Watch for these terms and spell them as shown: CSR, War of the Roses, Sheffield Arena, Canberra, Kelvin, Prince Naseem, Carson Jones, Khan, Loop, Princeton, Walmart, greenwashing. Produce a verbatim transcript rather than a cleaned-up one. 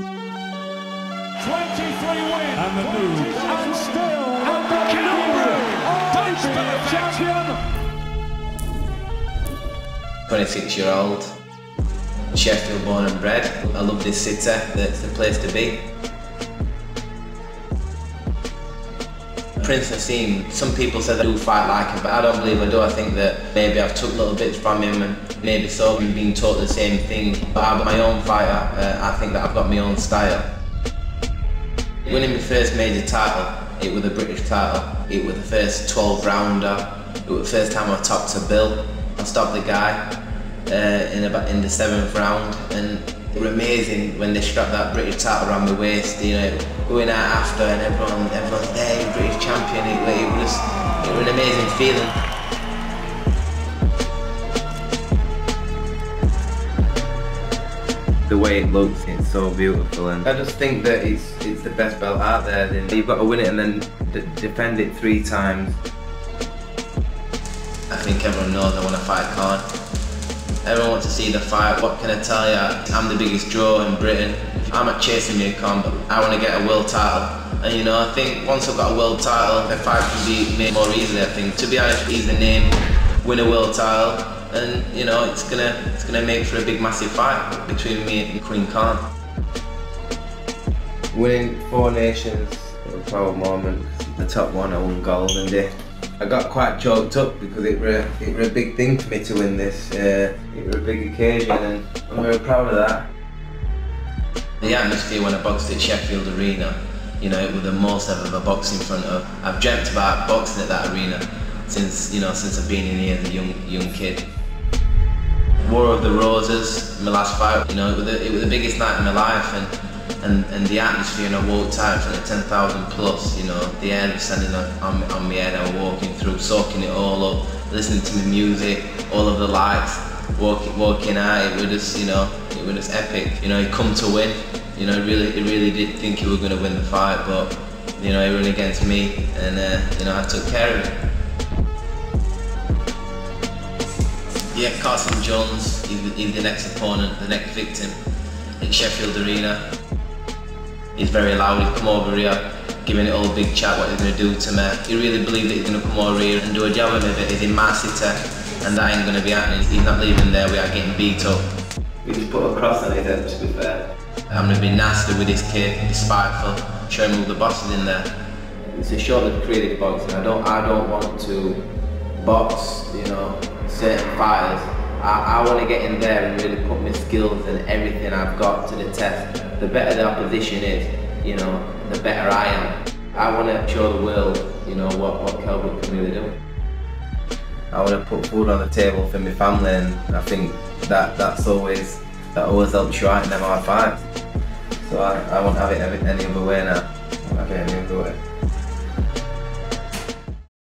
twenty-three wins. And the new and still and the Canberra champion. twenty-six year old. Sheffield born and bred. I love this city, that's the place to be. Prince Naseem, some people say I do fight like him, but I don't believe I do. I think that maybe I've took little bits from him and maybe so I've been taught the same thing. But I'm my own fighter, uh, I think that I've got my own style. Winning my first major title, it was a British title. It was the first twelve rounder, it was the first time I topped a bill. I stopped the guy. Uh, in, about, in the seventh round, and it was amazing when they strapped that British title around my waist, you know, going out after and everyone, everyone's there, British champion, it, it, was, it was an amazing feeling. The way it looks, it's so beautiful, and I just think that it's, it's the best belt out there. Then you've got to win it and then d defend it three times. I think everyone knows I want to fight Khan. Everyone wants to see the fight. What can I tell you? I'm the biggest draw in Britain. I'm not chasing me a con, but I want to get a world title. And you know, I think once I've got a world title, the fight can be made more easily, I think. To be honest, he's the name, win a world title, and you know, it's gonna, it's gonna make for a big, massive fight between me and Queen Khan. Winning four nations, a proud moment. The top one, I won gold, and they I got quite choked up because it were, it were a big thing for me to win this. Uh, it were a big occasion and I'm very proud of that. The atmosphere when I boxed at Sheffield Arena, you know, it was the most I've ever boxed in front of. I've dreamt about boxing at that arena since, you know, since I've been in here as a young, young kid. War of the Roses, my last fight, you know, it was the, it was the biggest night of my life. And, And, and the atmosphere, and I walked out from the ten thousand plus, you know, the air was standing on, on, on my head, I was walking through, soaking it all up, listening to my music, all of the lights, walk, walking out, it was just, you know, it was just epic. You know, he come to win, you know, really, he really did think he was going to win the fight, but, you know, he ran against me, and, uh, you know, I took care of him. Yeah, Carson Jones, he's, he's the next opponent, the next victim at Sheffield Arena. He's very loud, he's come over here, giving it all a big chat what he's going to do to me. He really believed that he's going to come over here and do a job with me, but he's in my city and that ain't going to be happening. He's not leaving there, we are getting beat up. We just put a cross on his head, to be fair. I'm going to be nasty with this kid, despiteful, showing all the bosses in there. It's a short-lived creative boxing. I don't, I don't want to box, you know, certain fighters. I, I want to get in there and really put my skills and everything I've got to the test. The better the opposition is, you know, the better I am. I want to show the world, you know, what, what Kelvin can really do. I want to put food on the table for my family, and I think that that's always, that always helps you out in them hard fights. So I, I won't have it any other way now. I won't have it any other way.